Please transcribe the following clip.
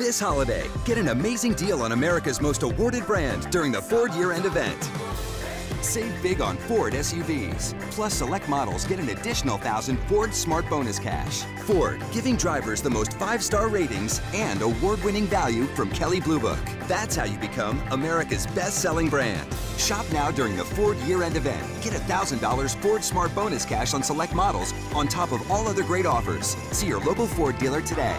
This holiday, get an amazing deal on America's most awarded brand during the Ford year-end event. Save big on Ford SUVs. Plus, select models get an additional $1,000 Ford Smart Bonus Cash. Ford, giving drivers the most 5-star ratings and award-winning value from Kelley Blue Book. That's how you become America's best-selling brand. Shop now during the Ford year-end event. Get $1,000 Ford Smart Bonus Cash on select models on top of all other great offers. See your local Ford dealer today.